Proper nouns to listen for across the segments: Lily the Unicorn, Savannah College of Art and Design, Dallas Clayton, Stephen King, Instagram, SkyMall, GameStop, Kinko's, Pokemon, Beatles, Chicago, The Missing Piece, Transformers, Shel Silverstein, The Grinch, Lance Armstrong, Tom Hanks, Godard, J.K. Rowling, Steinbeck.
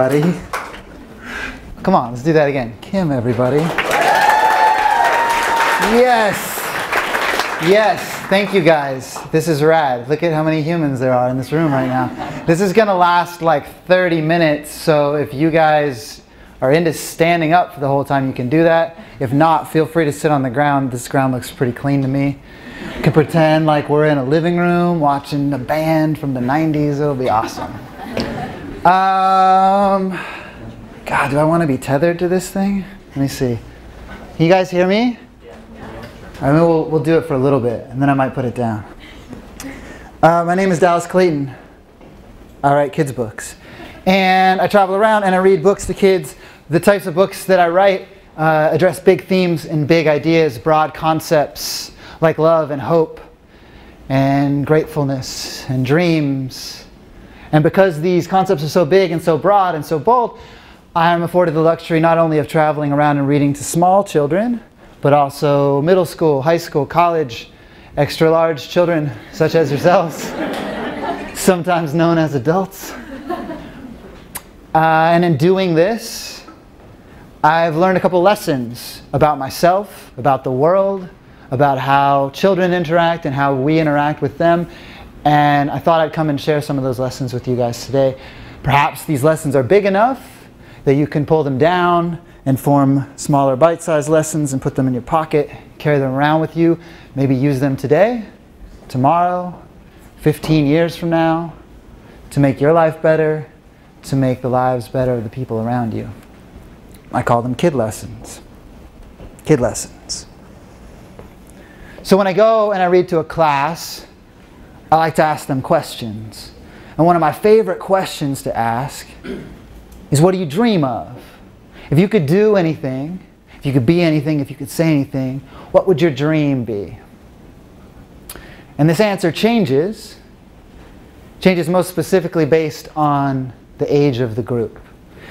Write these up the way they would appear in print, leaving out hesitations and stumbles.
Kim, everybody. Come on, let's do that again. Kim, everybody. Yes. Yes. Thank you, guys. This is rad. Look at how many humans there are in this room right now. This is going to last like 30 minutes, so if you guys are into standing up for the whole time, you can do that. If not, feel free to sit on the ground. This ground looks pretty clean to me. You can pretend like we're in a living room watching a band from the 90s. It'll be awesome. God, do I want to be tethered to this thing? Let me see. Can you guys hear me? I mean, we'll do it for a little bit, and then I might put it down. My name is Dallas Clayton. I write kids' books. And I travel around and I read books to kids. The types of books that I write address big themes and big ideas, broad concepts like love and hope and gratefulness and dreams. And because these concepts are so big and so broad and so bold, I am afforded the luxury not only of traveling around and reading to small children, but also middle school, high school, college, extra large children such as yourselves, sometimes known as adults. And in doing this, I've learned a couple lessons about myself, about the world, about how children interact and how we interact with them. And I thought I'd come and share some of those lessons with you guys today. Perhaps these lessons are big enough that you can pull them down and form smaller bite-sized lessons and put them in your pocket, carry them around with you, maybe use them today, tomorrow, 15 years from now, to make your life better, to make the lives better of the people around you. I call them kid lessons. Kid lessons. So when I go and I read to a class, I like to ask them questions. And one of my favorite questions to ask is, what do you dream of? If you could do anything, if you could be anything, if you could say anything, what would your dream be? And this answer changes most specifically based on the age of the group.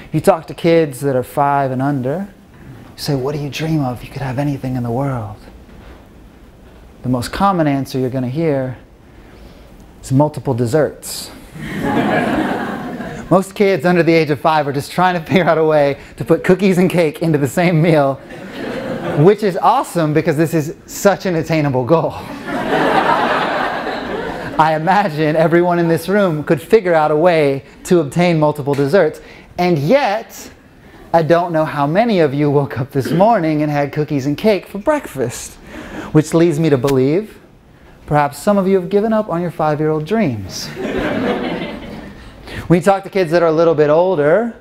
If you talk to kids that are 5 and under, you say, what do you dream of? You could have anything in the world. The most common answer you're going to hear, multiple desserts. Most kids under the age of 5 are just trying to figure out a way to put cookies and cake into the same meal, which is awesome because this is such an attainable goal. I imagine everyone in this room could figure out a way to obtain multiple desserts, and yet I don't know how many of you woke up this morning and had cookies and cake for breakfast, which leads me to believe perhaps some of you have given up on your 5-year-old dreams. When you talk to kids that are a little bit older,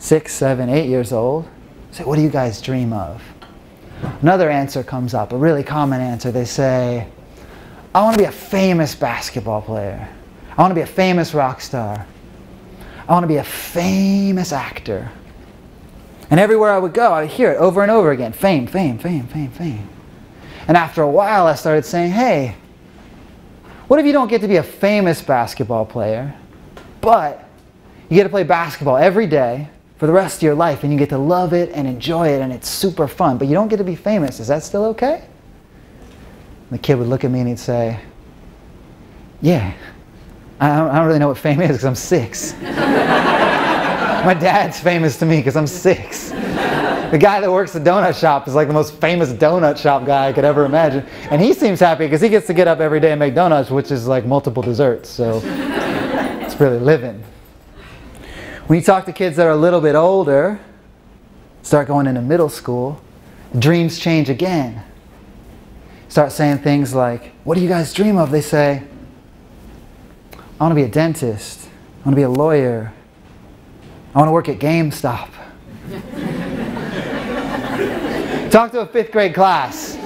6, 7, 8 years old, say, what do you guys dream of? Another answer comes up, a really common answer. They say, I want to be a famous basketball player. I want to be a famous rock star. I want to be a famous actor. And everywhere I would go, I would hear it over and over again. Fame, fame, fame, fame, fame. And after a while, I started saying, hey, what if you don't get to be a famous basketball player, but you get to play basketball every day for the rest of your life, and you get to love it and enjoy it, and it's super fun, but you don't get to be famous. Is that still okay? And the kid would look at me and he'd say, yeah, I don't really know what fame is because I'm 6. My dad's famous to me because I'm 6. The guy that works the donut shop is like the most famous donut shop guy I could ever imagine. And he seems happy because he gets to get up every day and make donuts, which is like multiple desserts. So it's really living. When you talk to kids that are a little bit older, start going into middle school, dreams change again. Start saying things like, what do you guys dream of? They say, I want to be a dentist. I want to be a lawyer. I want to work at GameStop. Talk to a 5th grade class.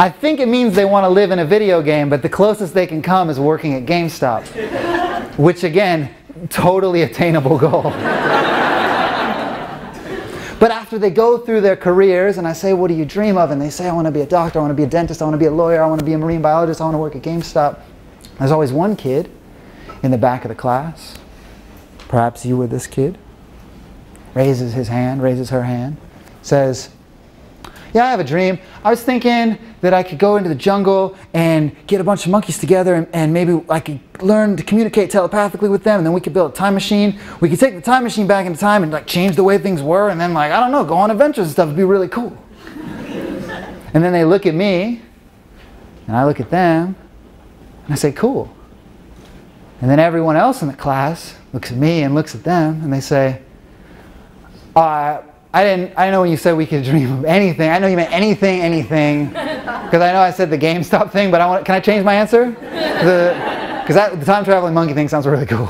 I think it means they want to live in a video game, but the closest they can come is working at GameStop, which again totally attainable goal. But after they go through their careers and I say, what do you dream of? And they say, I want to be a doctor, I want to be a dentist, I want to be a lawyer, I want to be a marine biologist, I want to work at GameStop. There's always one kid in the back of the class, perhaps you were this kid, raises his hand, raises her hand, says, yeah, I have a dream. I was thinking that I could go into the jungle and get a bunch of monkeys together and maybe I could learn to communicate telepathically with them, and then we could build a time machine. We could take the time machine back in time and like change the way things were, and then like, I don't know, go on adventures and stuff. It'd be really cool. And then they look at me and I look at them and I say, cool. And then everyone else in the class looks at me and looks at them and they say, I know when you said we could dream of anything, I know you meant anything, anything. Because I know I said the GameStop thing, but can I change my answer? Because the time traveling monkey thing sounds really cool.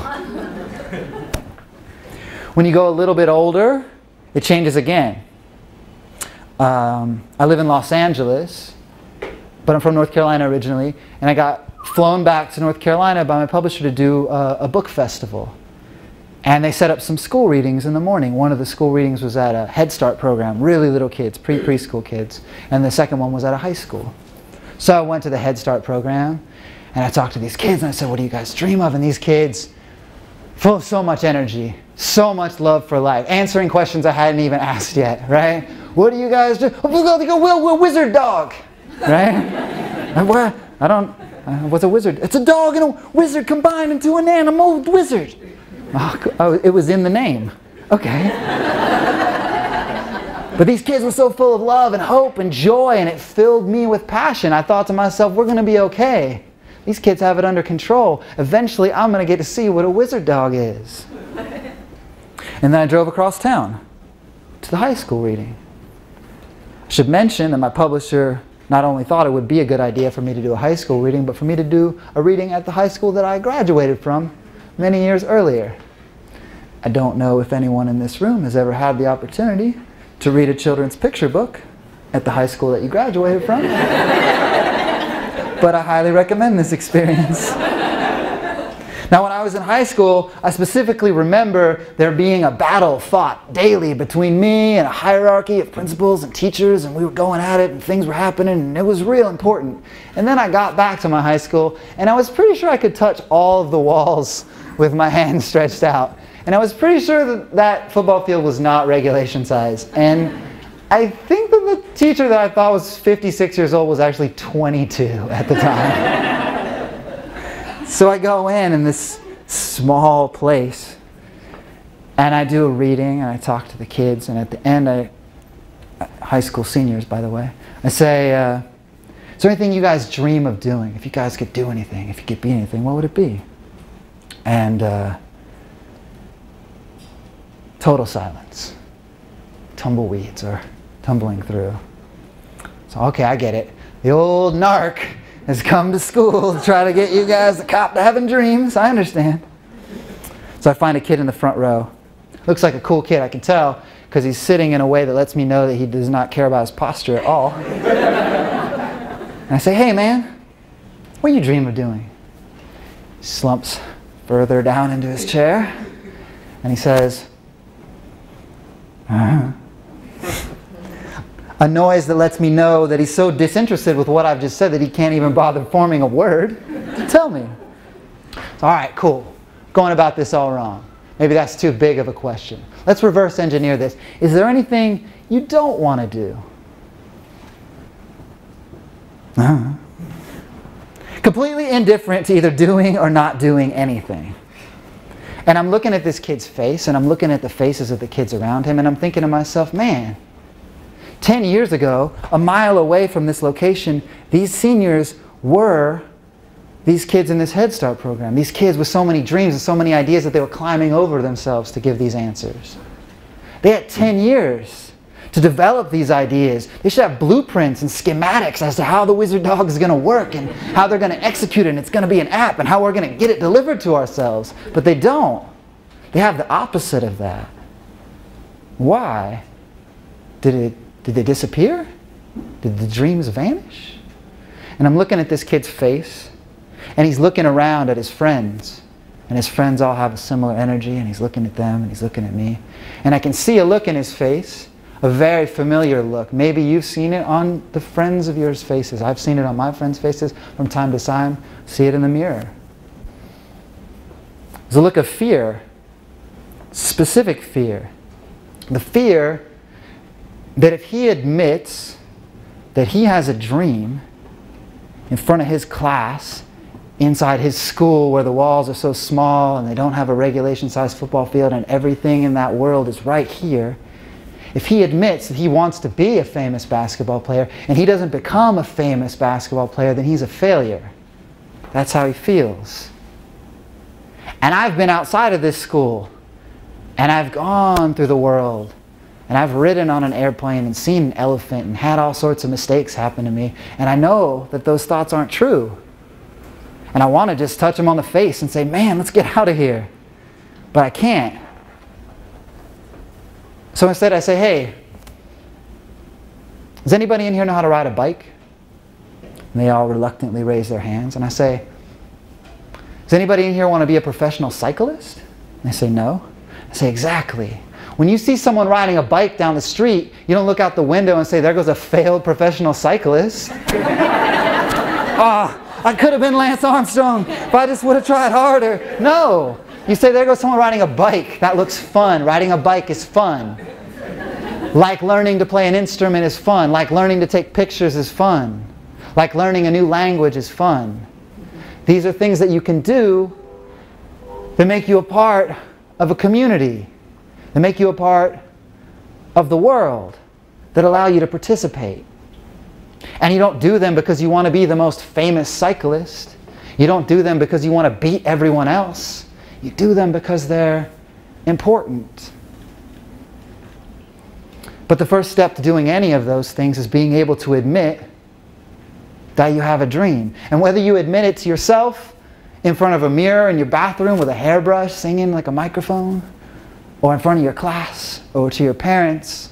When you go a little bit older, it changes again. I live in Los Angeles, but I'm from North Carolina originally, and I got flown back to North Carolina by my publisher to do a book festival. And they set up some school readings in the morning. One of the school readings was at a Head Start program, really little kids, preschool kids. And the second one was at a high school. So I went to the Head Start program and I talked to these kids and I said, what do you guys dream of? And these kids, full of so much energy, so much love for life, answering questions I hadn't even asked yet, right? What do you guys do? We're a wizard dog, right? I don't, what's a wizard? It's a dog and a wizard combined into an animal wizard. Oh, it was in the name. Okay. But these kids were so full of love and hope and joy, and it filled me with passion. I thought to myself, we're going to be okay. These kids have it under control. Eventually, I'm going to get to see what a wizard dog is. And then I drove across town to the high school reading. I should mention that my publisher not only thought it would be a good idea for me to do a high school reading, but for me to do a reading at the high school that I graduated from many years earlier. I don't know if anyone in this room has ever had the opportunity to read a children's picture book at the high school that you graduated from, but I highly recommend this experience. Now, when I was in high school, I specifically remember there being a battle fought daily between me and a hierarchy of principals and teachers, and we were going at it and things were happening and it was real important. And then I got back to my high school and I was pretty sure I could touch all of the walls with my hands stretched out. And I was pretty sure that that football field was not regulation size. And I think that the teacher that I thought was 56 years old was actually 22 at the time. So I go in this small place and I do a reading and I talk to the kids, and at the end, high school seniors by the way, I say, is there anything you guys dream of doing? If you guys could do anything, if you could be anything, what would it be? And total silence, tumbleweeds are tumbling through. So okay, I get it, the old narc has come to school to try to get you guys the cop to having dreams. I understand. So I find a kid in the front row. Looks like a cool kid, I can tell, because he's sitting in a way that lets me know that he does not care about his posture at all. And I say, hey man, what do you dream of doing? He slumps further down into his chair and he says, a noise that lets me know that he's so disinterested with what I've just said that he can't even bother forming a word to tell me. So, all right, cool. Going about this all wrong. Maybe that's too big of a question. Let's reverse engineer this. Is there anything you don't want to do? Completely indifferent to either doing or not doing anything. And I'm looking at this kid's face, and I'm looking at the faces of the kids around him, and I'm thinking to myself, man, 10 years ago, a mile away from this location, these seniors were these kids in this Head Start program. These kids with so many dreams and so many ideas that they were climbing over themselves to give these answers. They had 10 years to develop these ideas. They should have blueprints and schematics as to how the wizard dog is going to work and how they're going to execute it, and it's going to be an app and how we're going to get it delivered to ourselves. But they don't. They have the opposite of that. Why? Did they disappear? Did the dreams vanish? And I'm looking at this kid's face, and he's looking around at his friends, and his friends all have a similar energy, and he's looking at them, and he's looking at me. And I can see a look in his face, a very familiar look. Maybe you've seen it on the friends of yours' faces. I've seen it on my friends' faces from time to time. See it in the mirror. It's a look of fear, specific fear. The fear that if he admits that he has a dream in front of his class, inside his school where the walls are so small and they don't have a regulation-sized football field and everything in that world is right here, if he admits that he wants to be a famous basketball player and he doesn't become a famous basketball player, then he's a failure. That's how he feels. And I've been outside of this school, and I've gone through the world, and I've ridden on an airplane and seen an elephant and had all sorts of mistakes happen to me, and I know that those thoughts aren't true. And I want to just touch him on the face and say, man, let's get out of here. But I can't. So instead I say, hey, does anybody in here know how to ride a bike? And they all reluctantly raise their hands. And I say, does anybody in here want to be a professional cyclist? And they say, no. I say, exactly. When you see someone riding a bike down the street, you don't look out the window and say, there goes a failed professional cyclist. Ah. I could have been Lance Armstrong if I just would have tried harder. No. You say, there goes someone riding a bike. That looks fun. Riding a bike is fun. Like learning to play an instrument is fun. Like learning to take pictures is fun. Like learning a new language is fun. These are things that you can do that make you a part of a community, that make you a part of the world, that allow you to participate. And you don't do them because you want to be the most famous cyclist. You don't do them because you want to beat everyone else. You do them because they're important. But the first step to doing any of those things is being able to admit that you have a dream. And whether you admit it to yourself in front of a mirror in your bathroom with a hairbrush singing like a microphone, or in front of your class, or to your parents,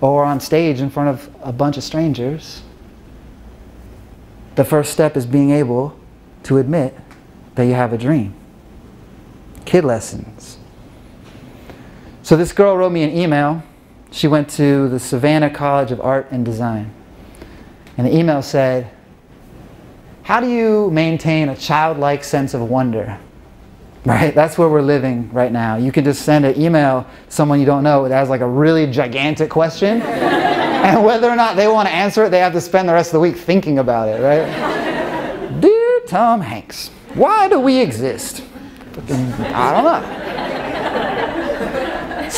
or on stage in front of a bunch of strangers, the first step is being able to admit that you have a dream. Kid lessons. So this girl wrote me an email. She went to the Savannah College of Art and Design. And the email said, how do you maintain a childlike sense of wonder? Right? That's where we're living right now. You can just send an email to someone you don't know that has like a really gigantic question. And whether or not they want to answer it, they have to spend the rest of the week thinking about it, right? Dear Tom Hanks, why do we exist? I don't know.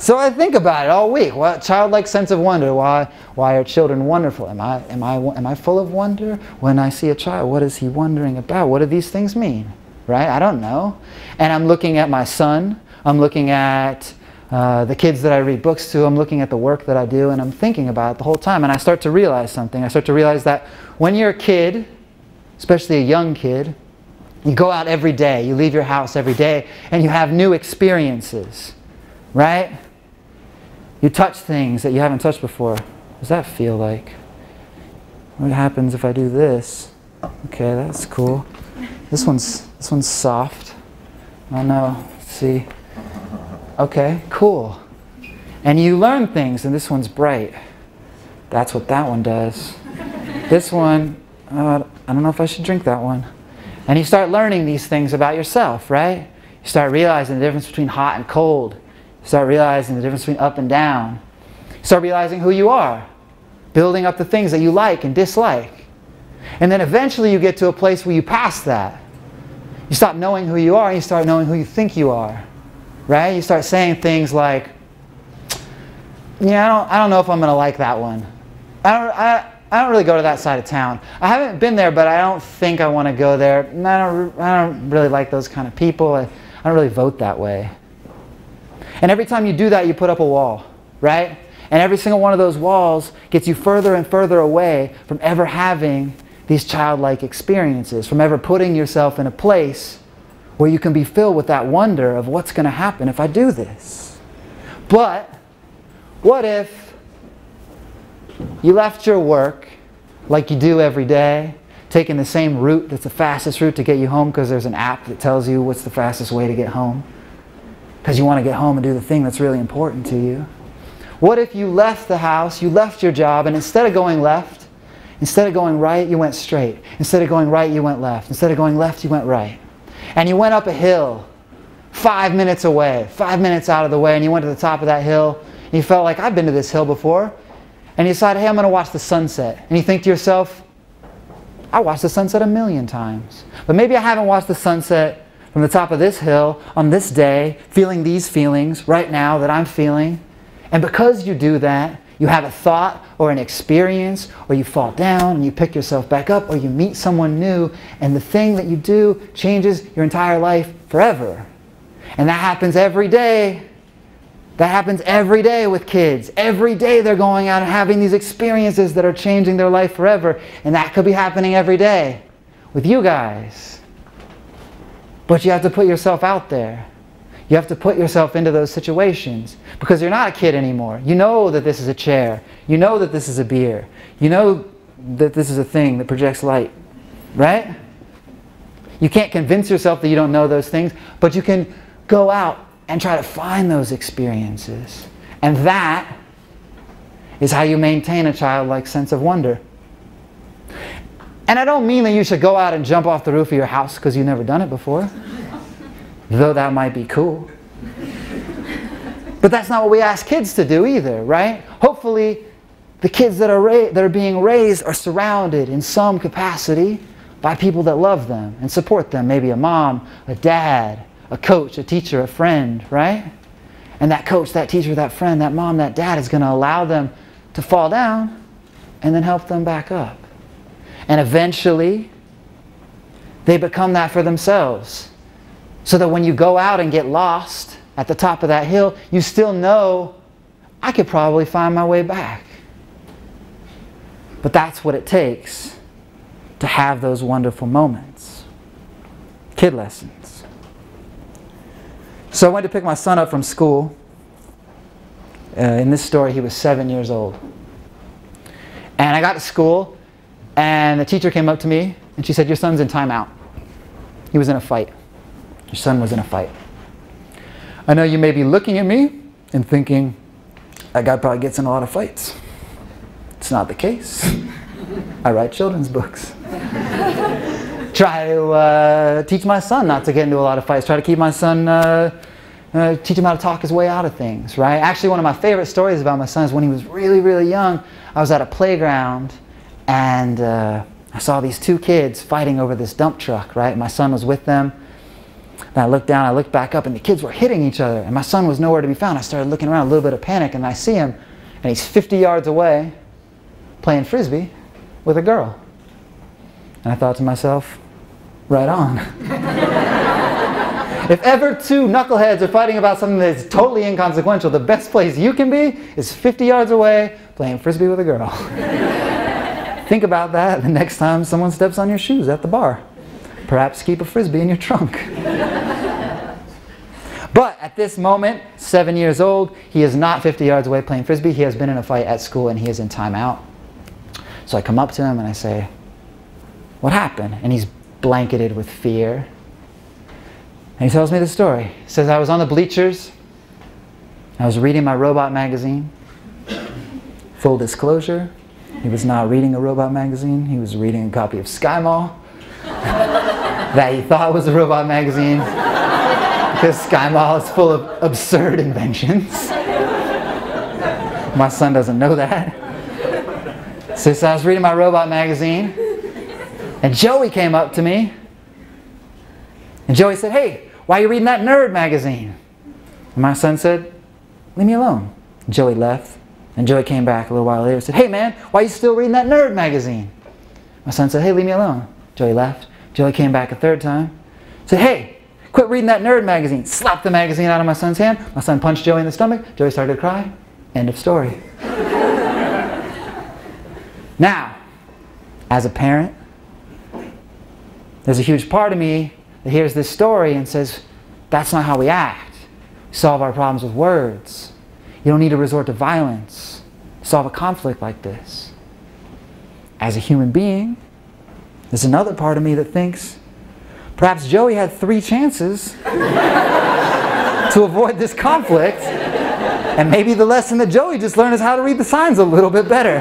So I think about it all week. What childlike sense of wonder? Why are children wonderful? Am I full of wonder when I see a child? What is he wondering about? What do these things mean? Right? I don't know. And I'm looking at my son. I'm looking at the kids that I read books to, I'm looking at the work that I do, and I'm thinking about it the whole time, and I start to realize something. I start to realize that when you're a kid, especially a young kid, you go out every day, you leave your house every day, and you have new experiences, right? You touch things that you haven't touched before. What does that feel like? What happens if I do this? Okay, that's cool. This one's soft. I don't know. Let's see. Okay, cool. And you learn things, and this one's bright. That's what that one does. This one, I don't know if I should drink that one. And you start learning these things about yourself, right? You start realizing the difference between hot and cold. You start realizing the difference between up and down. You start realizing who you are, building up the things that you like and dislike. And then eventually you get to a place where you pass that. You stop knowing who you are, and you start knowing who you think you are. Right? You start saying things like, yeah, I don't know if I'm going to like that one. I don't really go to that side of town. I haven't been there, but I don't think I want to go there. I don't really like those kind of people. I don't really vote that way. And every time you do that, you put up a wall, right? And every single one of those walls gets you further and further away from ever having these childlike experiences, from ever putting yourself in a place where you can be filled with that wonder of what's going to happen if I do this. But what if you left your work like you do every day? taking the same route that's the fastest route to get you home because there's an app that tells you what's the fastest way to get home because you want to get home and do the thing that's really important to you. What if you left the house, you left your job, and instead of going left, instead of going right, you went straight. Instead of going right, you went left. Instead of going left, you went right. And you went up a hill 5 minutes away, 5 minutes out of the way, and you went to the top of that hill, and you felt like, I've been to this hill before. And you decided, hey, I'm going to watch the sunset. And you think to yourself, I watched the sunset 1,000,000 times. But maybe I haven't watched the sunset from the top of this hill on this day, feeling these feelings right now that I'm feeling. And because you do that, you have a thought or an experience, or you fall down and you pick yourself back up, or you meet someone new, and the thing that you do changes your entire life forever. And that happens every day. That happens every day with kids. Every day they're going out and having these experiences that are changing their life forever. And that could be happening every day with you guys. But you have to put yourself out there. You have to put yourself into those situations because you're not a kid anymore. You know that this is a chair. You know that this is a beer. You know that this is a thing that projects light, right? You can't convince yourself that you don't know those things, but you can go out and try to find those experiences. And that is how you maintain a childlike sense of wonder. And I don't mean that you should go out and jump off the roof of your house because you've never done it before, though that might be cool. But that's not what we ask kids to do either, right? Hopefully, the kids that are being raised are surrounded in some capacity by people that love them and support them, maybe a mom, a dad, a coach, a teacher, a friend, right? And that coach, that teacher, that friend, that mom, that dad is going to allow them to fall down and then help them back up. And eventually, they become that for themselves. So that when you go out and get lost at the top of that hill, you still know, I could probably find my way back. But that's what it takes to have those wonderful moments. Kid lessons. So I went to pick my son up from school. In this story, he was 7 years old. And I got to school, and the teacher came up to me, and she said, your son's in timeout. He was in a fight. Your son was in a fight. I know you may be looking at me and thinking, that guy probably gets in a lot of fights. It's not the case. I write children's books. Try to teach my son not to get into a lot of fights. Try to keep my son, teach him how to talk his way out of things, right? Actually, one of my favorite stories about my son is when he was really, really young, I was at a playground and I saw these two kids fighting over this dump truck, right? My son was with them. And I looked down, I looked back up, and the kids were hitting each other. And my son was nowhere to be found. I started looking around, a little bit of panic, and I see him. And he's 50 yards away playing frisbee with a girl. And I thought to myself, right on. If ever two knuckleheads are fighting about something that's totally inconsequential, the best place you can be is 50 yards away playing frisbee with a girl. Think about that the next time someone steps on your shoes at the bar. Perhaps keep a frisbee in your trunk. But at this moment, 7 years old, he is not 50 yards away playing frisbee. He has been in a fight at school and he is in timeout. So I come up to him and I say, what happened? And he's blanketed with fear. And he tells me the story. He says, I was on the bleachers. I was reading my robot magazine. Full disclosure, he was not reading a robot magazine. He was reading a copy of SkyMall that he thought was a robot magazine because SkyMall is full of absurd inventions. My son doesn't know that. So he says, I was reading my robot magazine. And Joey came up to me, and Joey said, hey, why are you reading that nerd magazine? And my son said, leave me alone. And Joey left, and Joey came back a little while later and said, hey man, why are you still reading that nerd magazine? My son said, hey, leave me alone. Joey left. Joey came back a third time, said, hey, quit reading that nerd magazine. Slapped the magazine out of my son's hand. My son punched Joey in the stomach. Joey started to cry. End of story. Now, as a parent, there's a huge part of me that hears this story and says, that's not how we act. We solve our problems with words. You don't need to resort to violence to solve a conflict like this. As a human being, There's another part of me that thinks, perhaps Joey had 3 chances to avoid this conflict, and maybe the lesson that Joey just learned is how to read the signs a little bit better.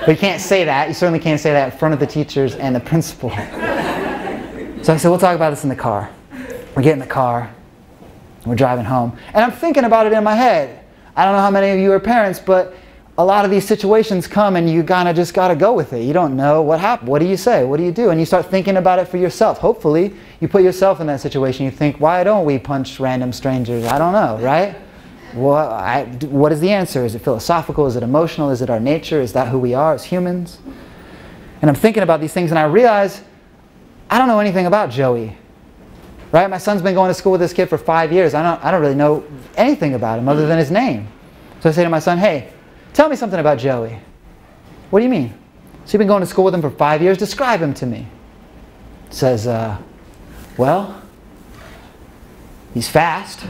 But you can't say that. You certainly can't say that in front of the teachers and the principal. So I said, we'll talk about this in the car. We get in the car, and we're driving home, and I'm thinking about it in my head. I don't know how many of you are parents, but a lot of these situations come and you kind of just got to go with it. You don't know what happened. What do you say? What do you do? And you start thinking about it for yourself. Hopefully, you put yourself in that situation. You think, why don't we punch random strangers? I don't know, right? Well, what is the answer? Is it philosophical? Is it emotional? Is it our nature? Is that who we are as humans? And I'm thinking about these things and I realize I don't know anything about Joey. Right? My son's been going to school with this kid for 5 years. I don't really know anything about him other than his name. So I say to my son, hey, tell me something about Joey. What do you mean? So you've been going to school with him for 5 years. Describe him to me. Says, well, he's fast.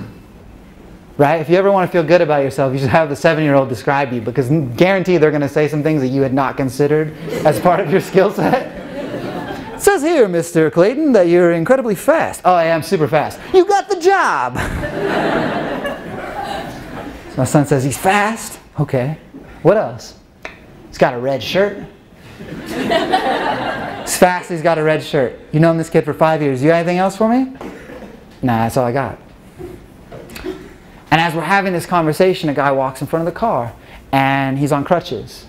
Right? If you ever want to feel good about yourself, you should have the 7-year-old describe you, because guaranteed they're going to say some things that you had not considered as part of your skill set. It says here, Mr. Clayton, that you're incredibly fast. Oh, I am super fast. You got the job. So my son says he's fast. Okay. What else? He's got a red shirt. He's fast, he's got a red shirt. You known this kid for 5 years. You got anything else for me? Nah, that's all I got. And as we're having this conversation, a guy walks in front of the car, and he's on crutches.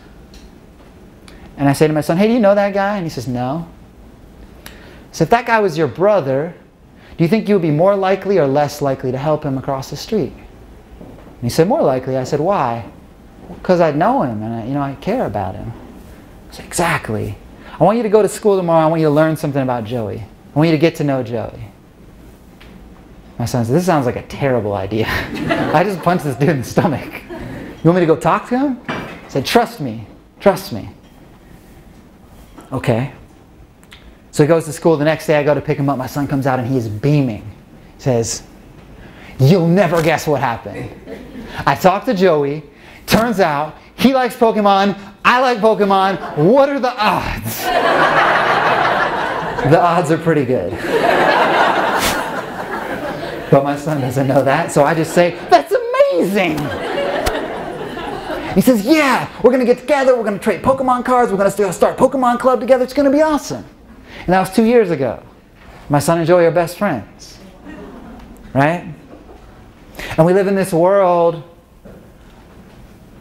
And I say to my son, hey, do you know that guy? And he says, no. So if that guy was your brother, do you think you would be more likely or less likely to help him across the street? And he said, more likely. I said, why? Because I know him, and I care about him. I said, exactly. I want you to go to school tomorrow. I want you to learn something about Joey. I want you to get to know Joey. My son said, this sounds like a terrible idea. I just punched this dude in the stomach. You want me to go talk to him? I said, trust me. Trust me. Okay. So he goes to school. The next day I go to pick him up. My son comes out, and he is beaming. He says, you'll never guess what happened. I talked to Joey. Turns out, he likes Pokemon, I like Pokemon, what are the odds? The odds are pretty good. But my son doesn't know that, so I just say, that's amazing! He says, yeah, we're going to get together, we're going to trade Pokemon cards, we're going to start a Pokemon club together, it's going to be awesome. And that was 2 years ago. My son and Joey are best friends. Right? And we live in this world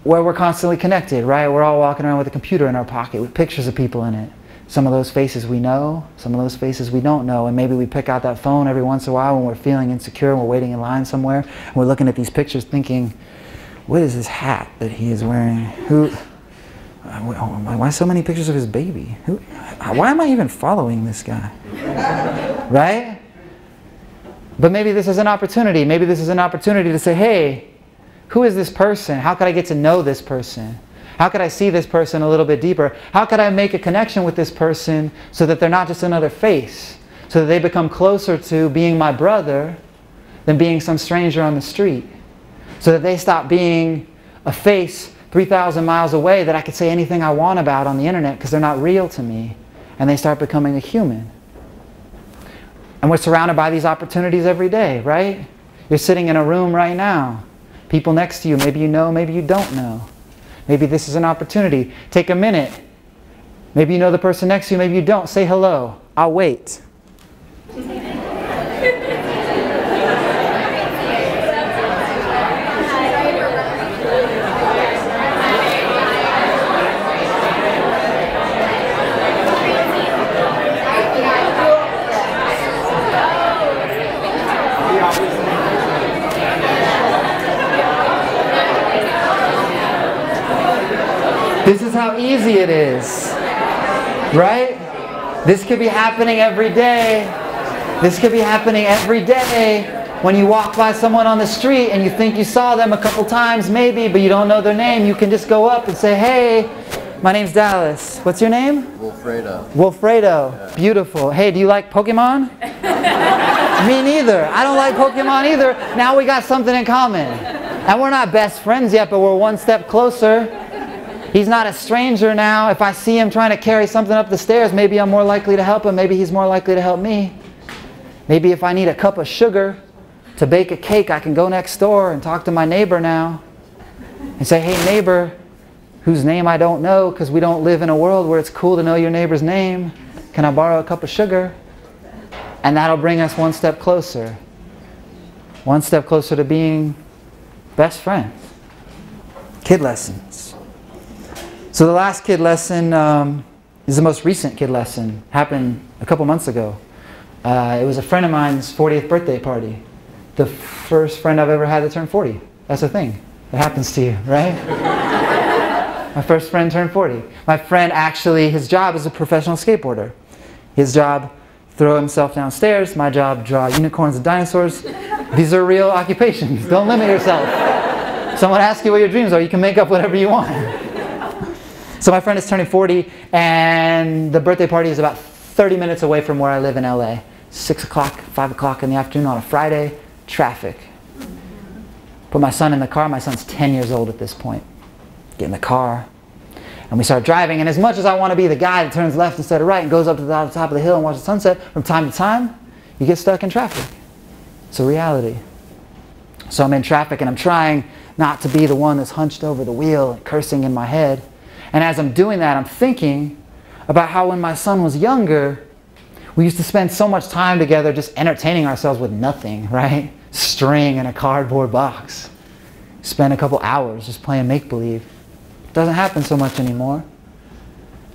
where we're constantly connected, right? We're all walking around with a computer in our pocket with pictures of people in it. Some of those faces we know, some of those faces we don't know, and maybe we pick out that phone every once in a while when we're feeling insecure and we're waiting in line somewhere, and we're looking at these pictures thinking, what is this hat that he is wearing? Who? Why so many pictures of his baby? Who? Why am I even following this guy? Right? But maybe this is an opportunity. Maybe this is an opportunity to say, hey, who is this person? How could I get to know this person? How could I see this person a little bit deeper? How could I make a connection with this person so that they're not just another face? So that they become closer to being my brother than being some stranger on the street. So that they stop being a face 3,000 miles away that I could say anything I want about on the internet because they're not real to me. And they start becoming a human. And we're surrounded by these opportunities every day, right? You're sitting in a room right now. People next to you, maybe you know, maybe you don't know. Maybe this is an opportunity. Take a minute. Maybe you know the person next to you, maybe you don't. Say hello. I'll wait. This is how easy it is, right? This could be happening every day. This could be happening every day when you walk by someone on the street and you think you saw them a couple times maybe, but you don't know their name. You can just go up and say, hey, my name's Dallas. What's your name? Wilfredo. Wilfredo. Yeah. Beautiful. Hey, do you like Pokemon? Me neither. I don't like Pokemon either. Now we got something in common. And we're not best friends yet, but we're one step closer. He's not a stranger now. If I see him trying to carry something up the stairs, maybe I'm more likely to help him. Maybe he's more likely to help me. Maybe if I need a cup of sugar to bake a cake, I can go next door and talk to my neighbor now and say, hey neighbor, whose name I don't know, because we don't live in a world where it's cool to know your neighbor's name. Can I borrow a cup of sugar? And that'll bring us one step closer. One step closer to being best friends. Kid lessons. So the last kid lesson is the most recent kid lesson. Happened a couple months ago. It was a friend of mine's 40th birthday party. The first friend I've ever had to turn 40. That's a thing. It happens to you, right? My first friend turned 40. My friend actually, his job is a professional skateboarder. His job, throw himself downstairs. My job, draw unicorns and dinosaurs. These are real occupations. Don't limit yourself. Someone asks you what your dreams are, you can make up whatever you want. So my friend is turning 40, and the birthday party is about 30 minutes away from where I live in LA. 6 o'clock, 5 o'clock in the afternoon on a Friday, traffic. Put my son in the car. My son's 10 years old at this point. Get in the car, and we start driving, and as much as I want to be the guy that turns left instead of right and goes up to the top of the hill and watches the sunset, from time to time, you get stuck in traffic. It's a reality. So I'm in traffic, and I'm trying not to be the one that's hunched over the wheel and cursing in my head. And as I'm doing that, I'm thinking about how when my son was younger, we used to spend so much time together just entertaining ourselves with nothing, right? String and a cardboard box. Spend a couple hours just playing make-believe. It doesn't happen so much anymore.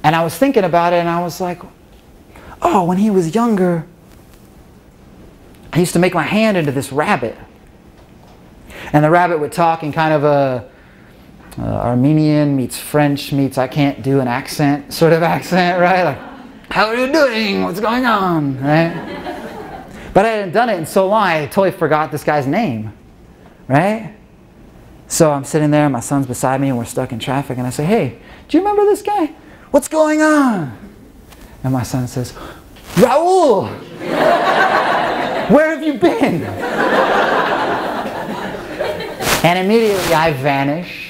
And I was thinking about it, and I was like, oh, when he was younger, I used to make my hand into this rabbit. And the rabbit would talk in kind of a Armenian meets French meets I can't do an accent sort of accent, right? Like, how are you doing? What's going on? Right? But I hadn't done it in so long, I totally forgot this guy's name, right? So I'm sitting there, my son's beside me, and we're stuck in traffic, and I say, hey, do you remember this guy? What's going on? And my son says, Raul! Where have you been? And immediately I vanish,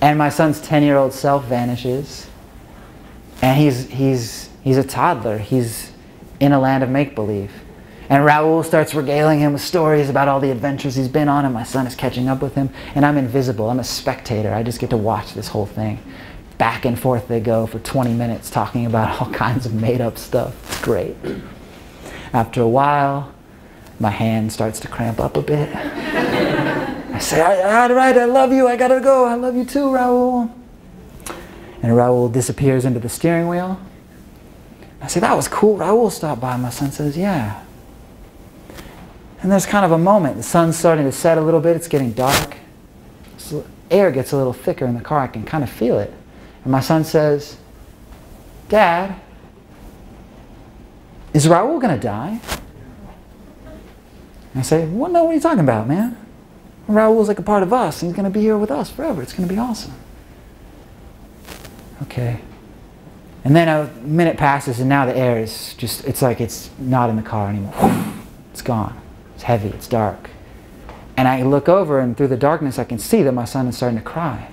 and my son's 10-year-old self vanishes, and he's a toddler. He's in a land of make-believe, and Raul starts regaling him with stories about all the adventures he's been on, and my son is catching up with him, and I'm invisible. I'm a spectator. I just get to watch this whole thing. Back and forth they go for 20 minutes talking about all kinds of made-up stuff. It's great. After a while, my hand starts to cramp up a bit. I say, all right, I love you, I gotta go, I love you too, Raul. And Raul disappears into the steering wheel. I say, that was cool, Raul stopped by. My son says, yeah. And there's kind of a moment. The sun's starting to set a little bit, it's getting dark. So air gets a little thicker in the car, I can kind of feel it. And my son says, Dad, is Raul gonna die? And I say, well, no, what are you talking about, man? Raul's like a part of us, and he's going to be here with us forever. It's going to be awesome. Okay. And then a minute passes, and now the air is just, it's like it's not in the car anymore. It's gone. It's heavy. It's dark. And I look over, and through the darkness, I can see that my son is starting to cry.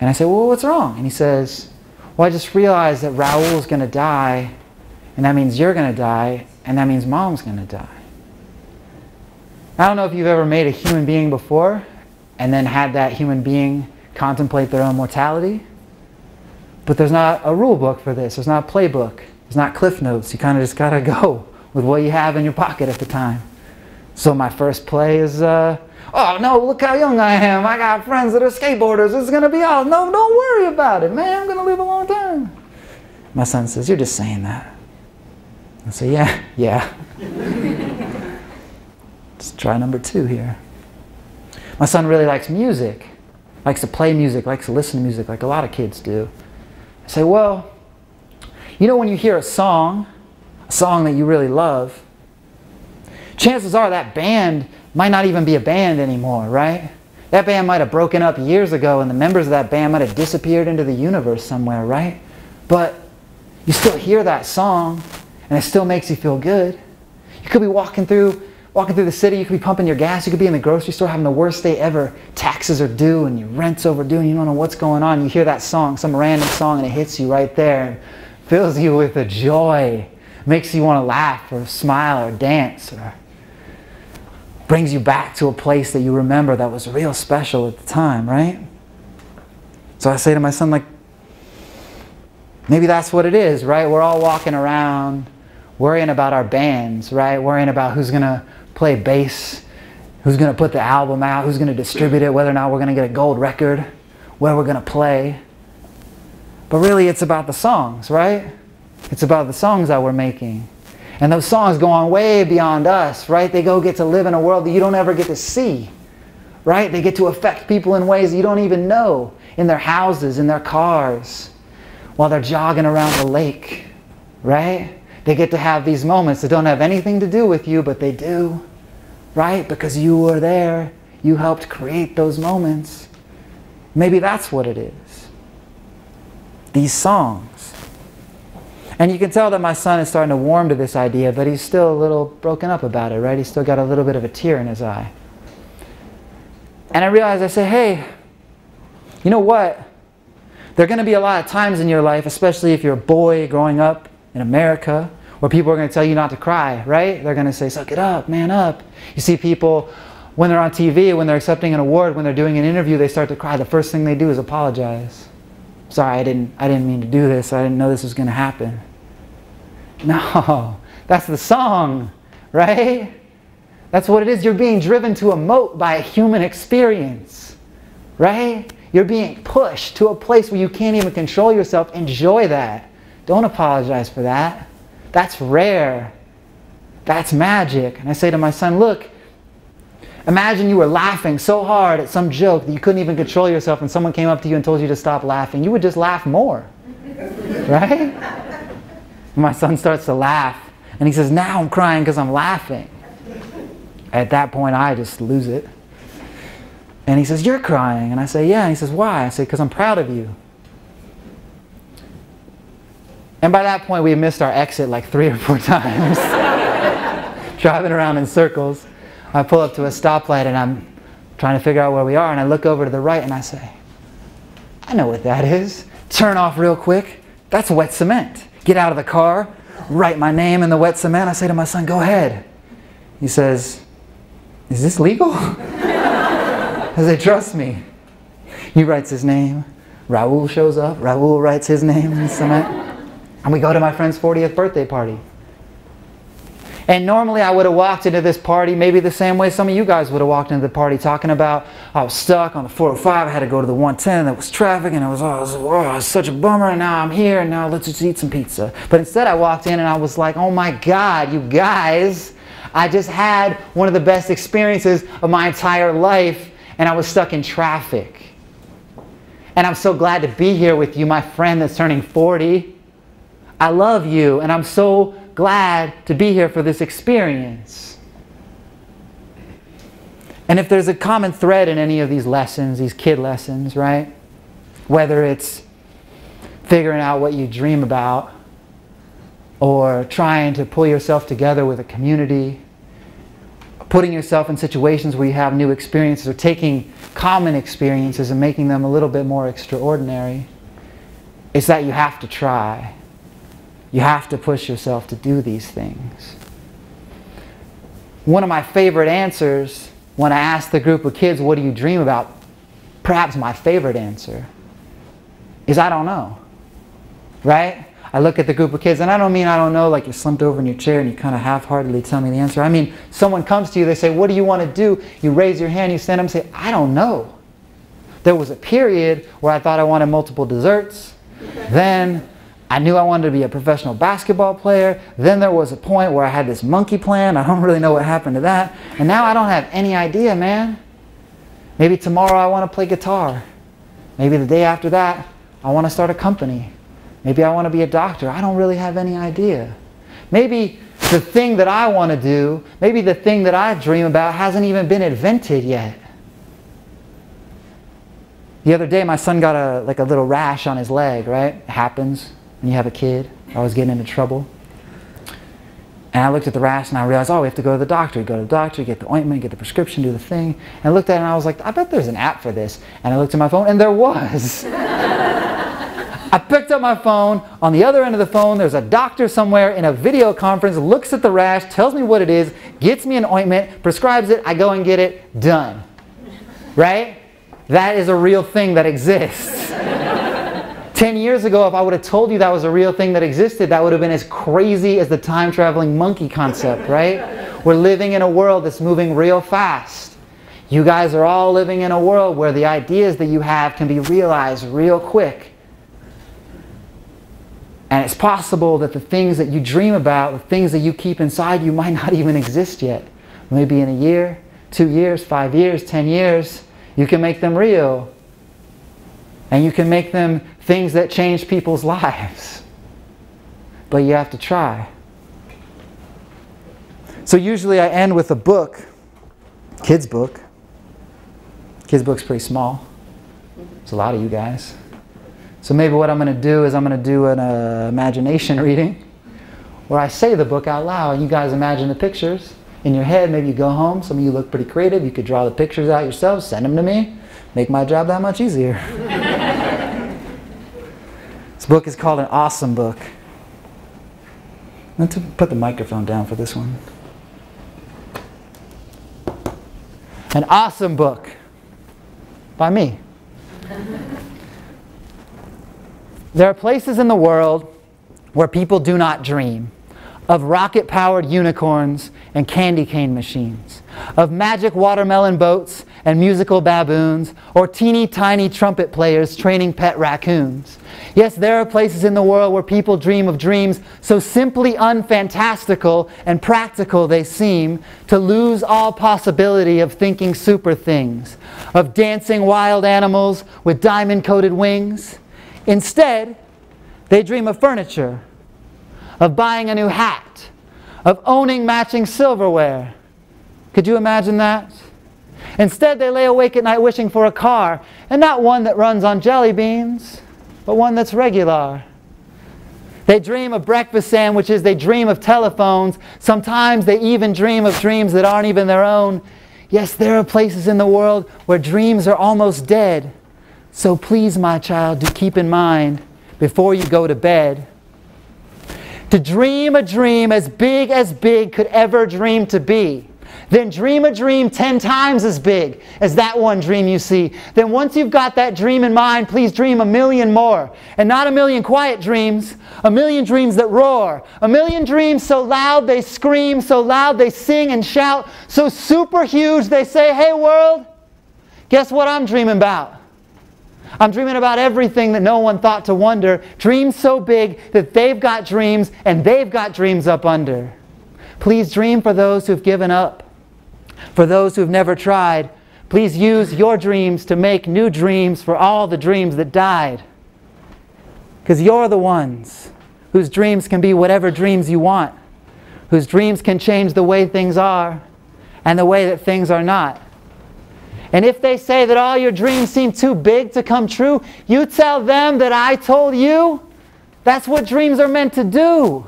And I say, well, what's wrong? And he says, well, I just realized that Raul's going to die, and that means you're going to die, and that means Mom's going to die. I don't know if you've ever made a human being before and then had that human being contemplate their own mortality, but there's not a rule book for this. There's not a playbook. There's not Cliff Notes. You kind of just got to go with what you have in your pocket at the time. So my first play is, oh no, look how young I am. I got friends that are skateboarders. It's going to be awesome. No, don't worry about it, man. I'm going to live a long time. My son says, you're just saying that. I say, yeah. Let's try number two here. My son really likes music. Likes to play music, likes to listen to music, like a lot of kids do. I say, well, you know when you hear a song that you really love, chances are that band might not even be a band anymore, right? That band might have broken up years ago, and the members of that band might have disappeared into the universe somewhere, right? But you still hear that song, and it still makes you feel good. You could be walking through Walking through the city, you could be pumping your gas, you could be in the grocery store having the worst day ever. Taxes are due and your rent's overdue and you don't know what's going on. You hear that song, some random song, and it hits you right there and fills you with a joy. Makes you want to laugh or smile or dance, or brings you back to a place that you remember that was real special at the time, right? So I say to my son, like, maybe that's what it is, right? We're all walking around worrying about our bands, right? Worrying about who's going to play bass, who's going to put the album out, who's going to distribute it, whether or not we're going to get a gold record, where we're going to play. But really it's about the songs, right? It's about the songs that we're making. And those songs go on way beyond us, right? They go get to live in a world that you don't ever get to see, right? They get to affect people in ways that you don't even know, in their houses, in their cars, while they're jogging around the lake, right? They get to have these moments that don't have anything to do with you, but they do, right? Because you were there. You helped create those moments. Maybe that's what it is. These songs. And you can tell that my son is starting to warm to this idea, but he's still a little broken up about it, right? He's still got a little bit of a tear in his eye. And I realized, I said, hey, you know what? There are going to be a lot of times in your life, especially if you're a boy growing up in America, where people are going to tell you not to cry, right? They're going to say, suck it up, man up. You see people, when they're on TV, when they're accepting an award, when they're doing an interview, they start to cry. The first thing they do is apologize. Sorry, I didn't mean to do this. I didn't know this was going to happen. No, that's the song, right? That's what it is. You're being driven to emote by a human experience, right? You're being pushed to a place where you can't even control yourself. Enjoy that. Don't apologize for that. That's rare. That's magic. And I say to my son, look, imagine you were laughing so hard at some joke that you couldn't even control yourself, and someone came up to you and told you to stop laughing. You would just laugh more, right? And my son starts to laugh, and he says, now I'm crying because I'm laughing. At that point, I just lose it. And he says, you're crying. And I say, yeah. And he says, why? I say, because I'm proud of you. And by that point, we had missed our exit like 3 or 4 times. Driving around in circles. I pull up to a stoplight and I'm trying to figure out where we are, and I look over to the right and I say, I know what that is. Turn off real quick. That's wet cement. Get out of the car, write my name in the wet cement. I say to my son, go ahead. He says, is this legal? I say, trust me. He writes his name. Raul shows up. Raul writes his name in the cement. And we go to my friend's 40th birthday party. And normally I would have walked into this party maybe the same way some of you guys would have walked into the party, talking about I was stuck on the 405, I had to go to the 110, there was traffic, and it was such a bummer, and now I'm here, and now let's just eat some pizza. But instead I walked in and I was like, oh my God, you guys, I just had one of the best experiences of my entire life, and I was stuck in traffic. And I'm so glad to be here with you, my friend that's turning 40. I love you, and I'm so glad to be here for this experience. And if there's a common thread in any of these lessons, these kid lessons, right? Whether it's figuring out what you dream about, or trying to pull yourself together with a community, putting yourself in situations where you have new experiences, or taking common experiences and making them a little bit more extraordinary, it's that you have to try. You have to push yourself to do these things. One of my favorite answers when I ask the group of kids, what do you dream about? Perhaps my favorite answer is, I don't know, right? I look at the group of kids, and I don't mean I don't know, like you're slumped over in your chair and you kind of half-heartedly tell me the answer. I mean, someone comes to you, they say, what do you want to do? You raise your hand, you stand up and say, I don't know. There was a period where I thought I wanted multiple desserts. Then I knew I wanted to be a professional basketball player. Then there was a point where I had this monkey plan. I don't really know what happened to that. And now I don't have any idea, man. Maybe tomorrow I want to play guitar. Maybe the day after that, I want to start a company. Maybe I want to be a doctor. I don't really have any idea. Maybe the thing that I want to do, maybe the thing that I dream about hasn't even been invented yet. The other day, my son got like a little rash on his leg, right? It happens. When you have a kid. I was getting into trouble. And I looked at the ration and I realized, oh, we have to go to the doctor. Go to the doctor, get the ointment, get the prescription, do the thing. And I looked at it and I was like, I bet there's an app for this. And I looked at my phone and there was. I picked up my phone. On the other end of the phone, there's a doctor somewhere in a video conference, looks at the rash, tells me what it is, gets me an ointment, prescribes it, I go and get it, done. Right? That is a real thing that exists. 10 years ago, if I would have told you that was a real thing that existed, that would have been as crazy as the time-traveling monkey concept, right? We're living in a world that's moving real fast. You guys are all living in a world where the ideas that you have can be realized real quick. And it's possible that the things that you dream about, the things that you keep inside you might not even exist yet. Maybe in a year, 2 years, 5 years, 10 years, you can make them real. And you can make them things that change people's lives. But you have to try. So usually I end with a book, kids' book. Kids' book's pretty small. It's a lot of you guys. So maybe what I'm going to do is I'm going to do an imagination reading where I say the book out loud and you guys imagine the pictures in your head. Maybe you go home. Some of you look pretty creative. You could draw the pictures out yourselves, send them to me. Make my job that much easier. This book is called An Awesome Book. Let's put the microphone down for this one. An Awesome Book by me. There are places in the world where people do not dream of rocket-powered unicorns and candy cane machines, of magic watermelon boats and musical baboons, or teeny tiny trumpet players training pet raccoons. Yes, there are places in the world where people dream of dreams so simply unfantastical and practical they seem, to lose all possibility of thinking super things, of dancing wild animals with diamond-coated wings. Instead, they dream of furniture, of buying a new hat, of owning matching silverware. Could you imagine that? Instead, they lay awake at night wishing for a car, and not one that runs on jelly beans, but one that's regular. They dream of breakfast sandwiches, they dream of telephones, sometimes they even dream of dreams that aren't even their own. Yes, there are places in the world where dreams are almost dead. So please, my child, do keep in mind before you go to bed to dream a dream as big could ever dream to be. Then dream a dream 10 times as big as that one dream you see. Then once you've got that dream in mind, please dream 1,000,000 more. And not 1,000,000 quiet dreams, 1,000,000 dreams that roar. 1,000,000 dreams so loud they scream, so loud they sing and shout, so super huge they say, hey world, guess what I'm dreaming about? I'm dreaming about everything that no one thought to wonder. Dreams so big that they've got dreams and they've got dreams up under. Please dream for those who've given up, for those who've never tried. Please use your dreams to make new dreams for all the dreams that died. Because you're the ones whose dreams can be whatever dreams you want, whose dreams can change the way things are and the way that things are not. And if they say that all your dreams seem too big to come true, you tell them that I told you. That's what dreams are meant to do.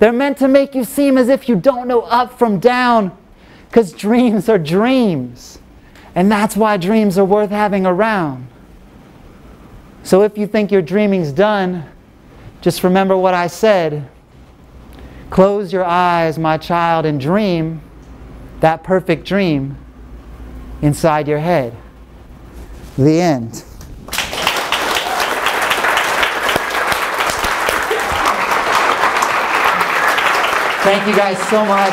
They're meant to make you seem as if you don't know up from down, because dreams are dreams. And that's why dreams are worth having around. So if you think your dreaming's done, just remember what I said. Close your eyes, my child, and dream that perfect dream inside your head. The end. Thank you guys so much.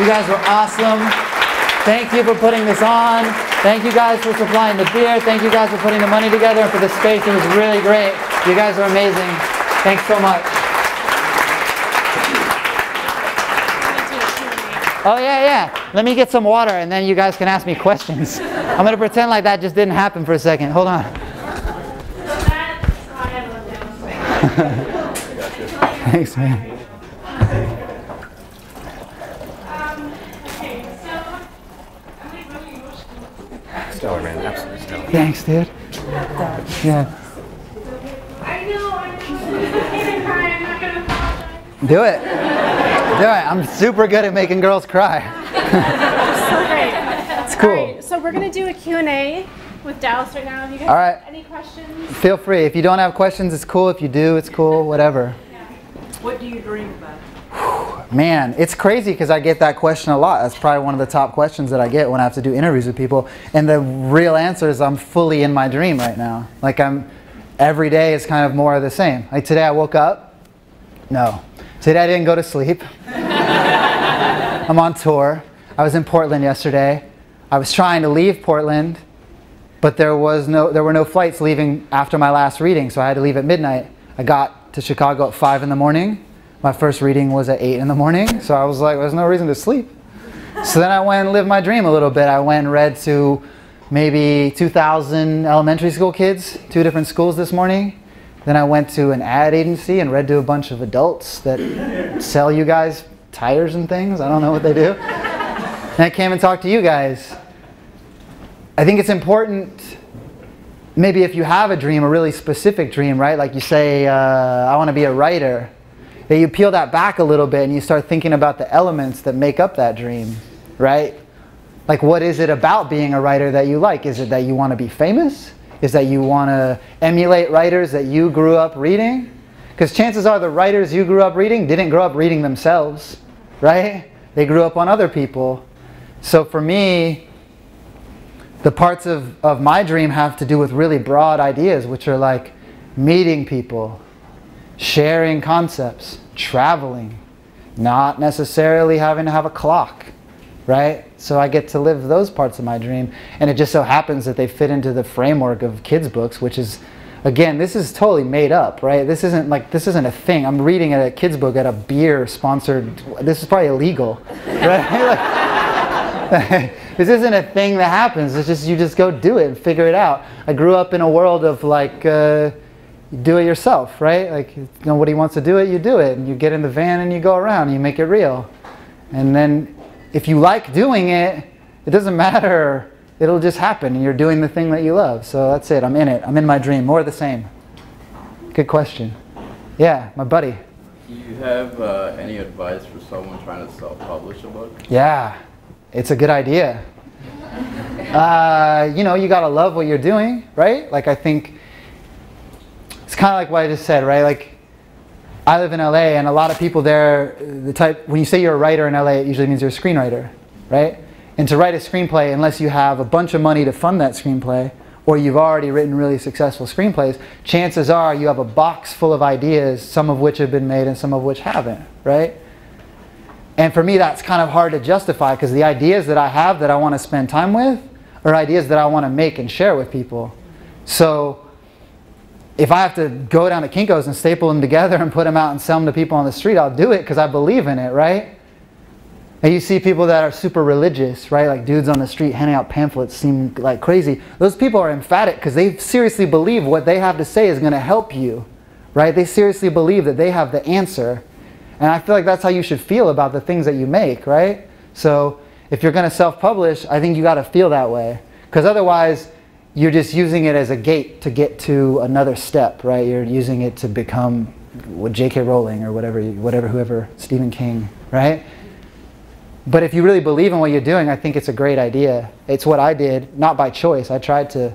You guys were awesome. Thank you for putting this on. Thank you guys for supplying the beer. Thank you guys for putting the money together and for the space. It was really great. You guys are amazing. Thanks so much. Oh, yeah, yeah. Let me get some water, and then you guys can ask me questions. I'm going to pretend like that just didn't happen for a second. Hold on. Thanks, man. Okay, so I'm like really emotional. Stellar, man. Absolutely stellar. Thanks, dude. Yeah. I know. I'm not going to cry. I'm not going to apologize. Do it. Yeah, I'm super good at making girls cry. So great. It's cool. All right, so we're going to do a Q&A with Dallas right now. If you guys have any questions? Feel free. If you don't have questions, it's cool. If you do, it's cool. Whatever. Yeah. What do you dream about? Man, it's crazy because I get that question a lot. That's probably one of the top questions that I get when I have to do interviews with people. And the real answer is I'm fully in my dream right now. Like every day is kind of more of the same. Like today I woke up. No. Today I didn't go to sleep. I'm on tour. I was in Portland yesterday. I was trying to leave Portland, but there were no flights leaving after my last reading, so I had to leave at midnight. I got to Chicago at 5 in the morning. My first reading was at 8 in the morning, so I was like, there's no reason to sleep. So then I went and lived my dream a little bit. I went and read to maybe 2,000 elementary school kids, 2 different schools this morning. Then I went to an ad agency and read to a bunch of adults that sell you guys tires and things. I don't know what they do. And I came and talked to you guys. I think it's important, maybe if you have a dream, a really specific dream, right? Like you say, I want to be a writer. That you peel that back a little bit and you start thinking about the elements that make up that dream, right? Like what is it about being a writer that you like? Is it that you want to be famous? Is that you want to emulate writers that you grew up reading? Because chances are the writers you grew up reading didn't grow up reading themselves, right? They grew up on other people. So for me, the parts of my dream have to do with really broad ideas, which are like meeting people, sharing concepts, traveling, not necessarily having to have a clock, right? So I get to live those parts of my dream, and it just so happens that they fit into the framework of kids' books, which is, again, this is totally made up, right? This isn't a thing. I'm reading a kids' book at a beer sponsored, this is probably illegal, right? Like, this isn't a thing that happens. It's just, you just go do it and figure it out. I grew up in a world of like, do it yourself, right? Like, nobody wants to do it, you do it. And you get in the van and you go around and you make it real. And then if you like doing it, it doesn't matter. It'll just happen and you're doing the thing that you love. So that's it, I'm in it. I'm in my dream, more of the same. Good question. Yeah, my buddy. Do you have any advice for someone trying to self-publish a book? Yeah, it's a good idea. You know, you gotta love what you're doing, right? Like I think, it's kind of like what I just said, right? Like, I live in LA and a lot of people there, when you say you're a writer in LA, it usually means you're a screenwriter, right? And to write a screenplay, unless you have a bunch of money to fund that screenplay, or you've already written really successful screenplays, chances are you have a box full of ideas, some of which have been made and some of which haven't, right? And for me, that's kind of hard to justify because the ideas that I have that I want to spend time with are ideas that I want to make and share with people. So, if I have to go down to Kinko's and staple them together and put them out and sell them to people on the street, I'll do it because I believe in it, right? And you see people that are super religious, right? Like dudes on the street handing out pamphlets seem like crazy. Those people are emphatic because they seriously believe what they have to say is going to help you, right? They seriously believe that they have the answer. And I feel like that's how you should feel about the things that you make, right? So if you're going to self-publish, I think you got to feel that way because otherwise, you're just using it as a gate to get to another step, right? You're using it to become J.K. Rowling or whoever, Stephen King, right? But if you really believe in what you're doing, I think it's a great idea. It's what I did, not by choice. I tried to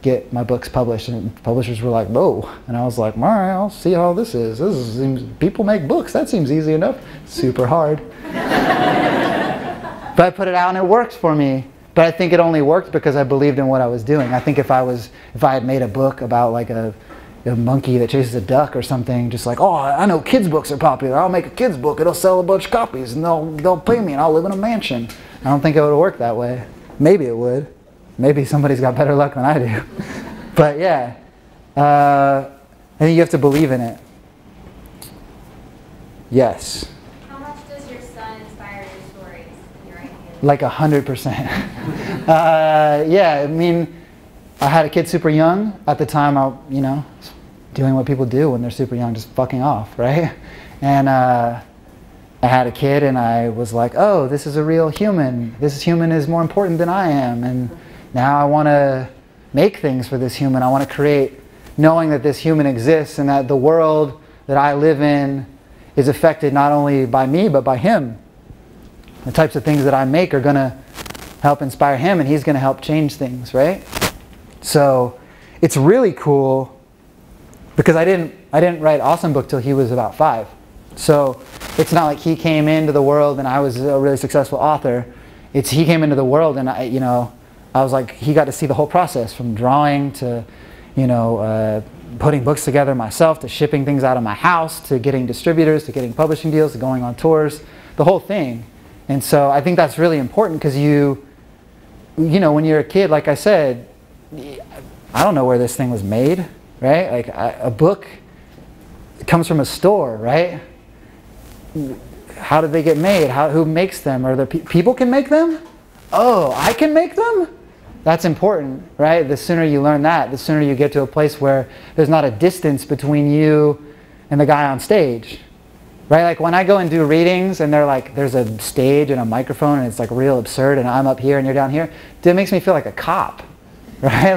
get my books published, and publishers were like, "Whoa!" And I was like, "All right, I'll see how this is. This seems, people make books. That seems easy enough. Super hard." But I put it out, and it worked for me. But I think it only worked because I believed in what I was doing. I think if I had made a book about like a monkey that chases a duck or something, just like, oh, I know kids' books are popular. I'll make a kids' book. It'll sell a bunch of copies, and they'll pay me, and I'll live in a mansion. I don't think it would work that way. Maybe it would. Maybe somebody's got better luck than I do. But yeah, I think you have to believe in it. Yes. Like 100%. Yeah, I mean, I had a kid super young. At the time, you know, doing what people do when they're super young, just fucking off, right? And I had a kid and I was like, oh, this is a real human. This human is more important than I am. And now I want to make things for this human. I want to create, knowing that this human exists and that the world that I live in is affected not only by me, but by him. The types of things that I make are going to help inspire him, and he's going to help change things, right? So it's really cool because I didn't write Awesome Book till he was about 5. So it's not like he came into the world and I was a really successful author. It's he came into the world and I was like, he got to see the whole process from drawing to, putting books together myself, to shipping things out of my house, to getting distributors, to getting publishing deals, to going on tours, the whole thing. And so I think that's really important because when you're a kid, like I said, I don't know where this thing was made, right? Like a book comes from a store, right? How did they get made? Who makes them? Are there people can make them? Oh, I can make them? That's important, right? The sooner you learn that, the sooner you get to a place where there's not a distance between you and the guy on stage, right? Like when I go and do readings and they're like, there's a stage and a microphone and it's like real absurd and I'm up here and you're down here, it makes me feel like a cop, right?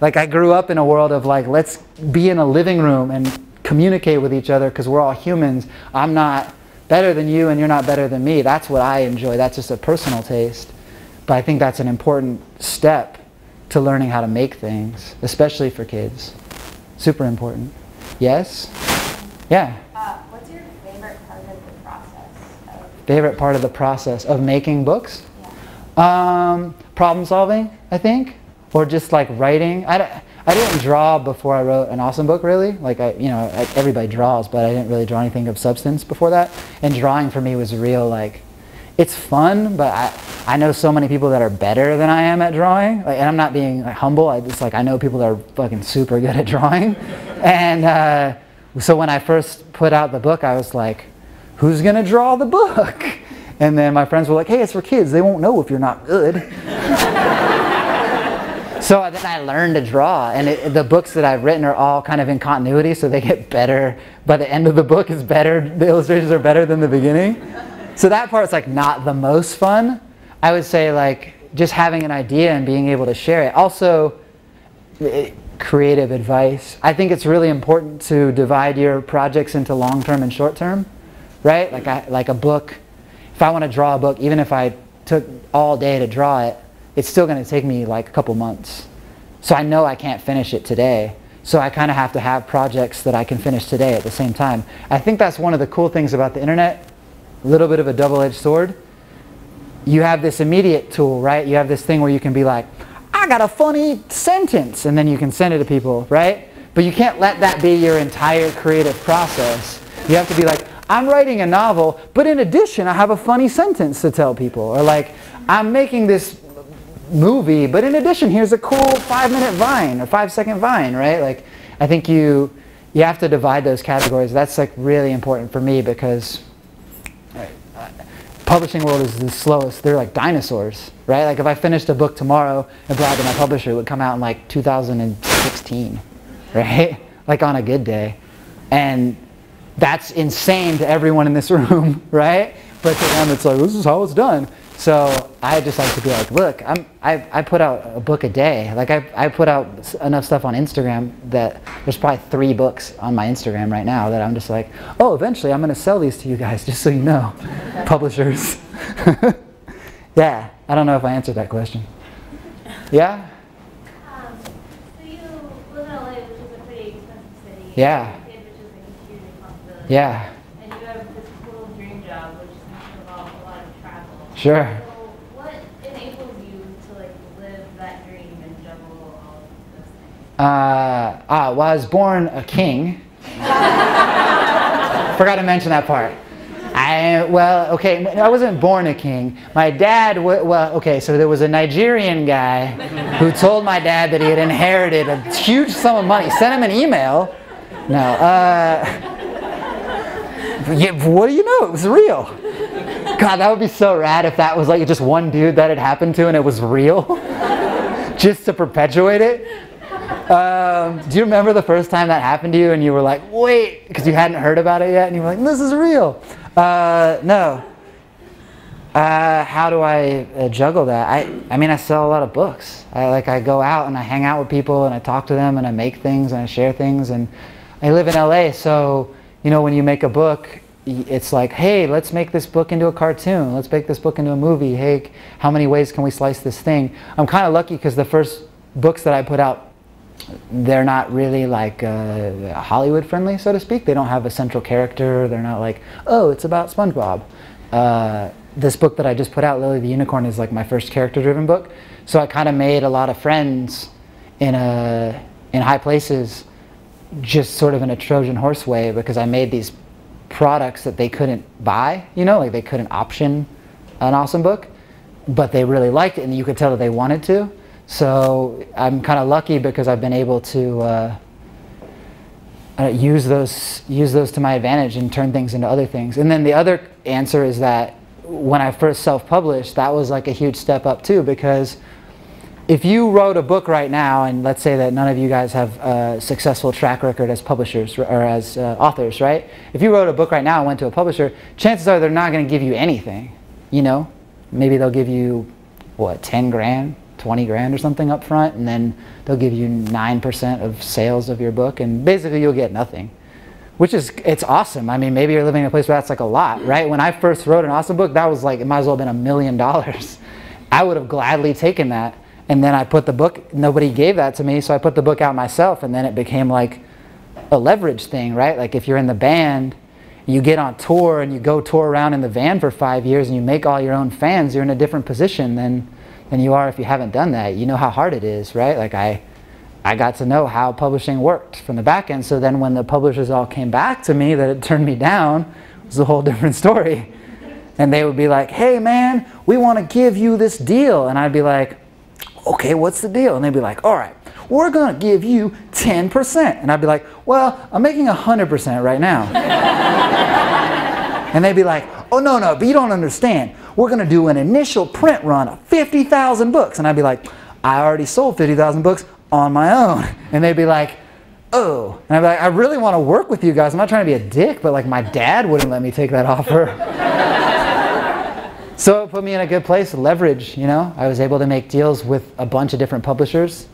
Like I grew up in a world of like, let's be in a living room and communicate with each other because we're all humans. I'm not better than you and you're not better than me. That's what I enjoy. That's just a personal taste. But I think that's an important step to learning how to make things, especially for kids. Super important. Yes? Yeah? What's your favorite part of the process? Favorite part of the process of making books? Yeah. Problem solving, I think. Or just like writing. I didn't draw before I wrote an Awesome Book, really. Like, everybody draws, but I didn't really draw anything of substance before that. And drawing for me was real, like, it's fun, but I know so many people that are better than I am at drawing. Like, and I'm not being humble. I know people that are fucking super good at drawing. And so when I first put out the book, I was like, who's going to draw the book? And then my friends were like, hey, it's for kids. They won't know if you're not good. So then I learned to draw. And the books that I've written are all kind of in continuity, so they get better. By the end of the book, it's better. The illustrations are better than the beginning. So that part's like not the most fun. I would say like just having an idea and being able to share it. Also, creative advice. I think it's really important to divide your projects into long-term and short-term, right? Like a book. If I want to draw a book, even if I took all day to draw it, it's still going to take me like a couple months. So I know I can't finish it today. So I kind of have to have projects that I can finish today at the same time. I think that's one of the cool things about the internet. A little bit of a double-edged sword. You have this immediate tool, right? You have this thing where you can be like, I got a funny sentence, and then you can send it to people, right? But you can't let that be your entire creative process. You have to be like, I'm writing a novel, but in addition, I have a funny sentence to tell people. Or like, I'm making this movie, but in addition, here's a cool 5-minute vine or 5-second vine, right? Like, I think you have to divide those categories. That's like really important for me because publishing world is the slowest. They're like dinosaurs, right? Like if I finished a book tomorrow and brought it to my publisher, it would come out in like 2016, right? Like on a good day. And that's insane to everyone in this room, right? But to them, it's like, this is how it's done. So I just like to be like, look, I put out a book a day. Like I put out enough stuff on Instagram that there's probably 3 books on my Instagram right now that I'm just like, oh, eventually I'm going to sell these to you guys, just so you know, publishers. Yeah, I don't know if I answered that question. Yeah? So you live in LA, which is a pretty expensive city. Yeah. And which is a huge responsibility. Yeah. Sure. So what enables you to like live that dream and juggle all of those things? Well, I was born a king. Forgot to mention that part. I wasn't born a king. My dad, so there was a Nigerian guy who told my dad that he had inherited a huge sum of money. Sent him an email. No. What do you know? It was real. God, that would be so rad if that was like just one dude that it happened to and it was real. Just to perpetuate it. Do you remember the first time that happened to you and you were like, wait, because you hadn't heard about it yet and you were like, this is real. No. How do I juggle that? I mean, I sell a lot of books. I go out and I hang out with people and I talk to them and I make things and I share things. And I live in LA, so, when you make a book, it's like, hey, let's make this book into a cartoon. Let's make this book into a movie. Hey, how many ways can we slice this thing? I'm kind of lucky because the first books that I put out, they're not really like Hollywood friendly, so to speak. They don't have a central character. They're not like, oh, it's about SpongeBob. This book that I just put out, Lily the Unicorn, is like my first character driven book. So I kind of made a lot of friends in high places, just sort of in a Trojan horse way, because I made these products that they couldn't buy, you know, like they couldn't option an awesome book, but they really liked it and you could tell that they wanted to. So I'm kind of lucky because I've been able to use those to my advantage and turn things into other things. And then the other answer is that when I first self-published, that was like a huge step up too, because if you wrote a book right now, and let's say that none of you guys have a successful track record as publishers or as authors, right? If you wrote a book right now and went to a publisher, chances are they're not going to give you anything, you know? Maybe they'll give you, what, 10 grand, 20 grand or something up front, and then they'll give you 9% of sales of your book, and basically you'll get nothing. Which is, it's awesome. I mean, maybe you're living in a place where that's like a lot, right? When I first wrote an awesome book, that was like, it might as well have been $1 million. I would have gladly taken that. And then I put the book, nobody gave that to me, so I put the book out myself, and then it became like a leverage thing, right? Like if you're in the band, you get on tour and you go tour around in the van for 5 years and you make all your own fans, you're in a different position than you are if you haven't done that. You know how hard it is, right? Like I got to know how publishing worked from the back end, so then when the publishers all came back to me that had turned me down, it was a whole different story. And they would be like, hey man, we want to give you this deal. And I'd be like, okay, what's the deal? And they'd be like, all right, we're going to give you 10%. And I'd be like, well, I'm making 100% right now. And they'd be like, oh, no, no, but you don't understand. We're going to do an initial print run of 50,000 books. And I'd be like, I already sold 50,000 books on my own. And they'd be like, oh. And I'd be like, I really want to work with you guys. I'm not trying to be a dick, but like my dad wouldn't let me take that offer. So it put me in a good place to leverage, you know? I was able to make deals with a bunch of different publishers,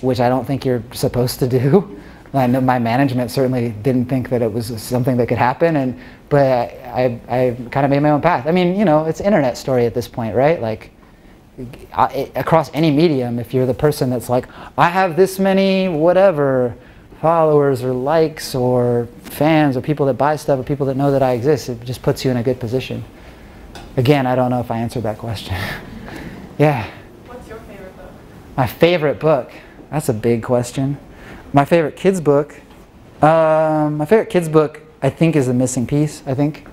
which I don't think you're supposed to do. I know my management certainly didn't think that it was something that could happen, but I kind of made my own path. I mean, you know, it's an internet story at this point, right? Like, across any medium, if you're the person that's like, I have this many whatever followers or likes or fans or people that buy stuff or people that know that I exist, it just puts you in a good position. Again, I don't know if I answered that question. Yeah. What's your favorite book? My favorite book? That's a big question. My favorite kids book? I think, is The Missing Piece, I think.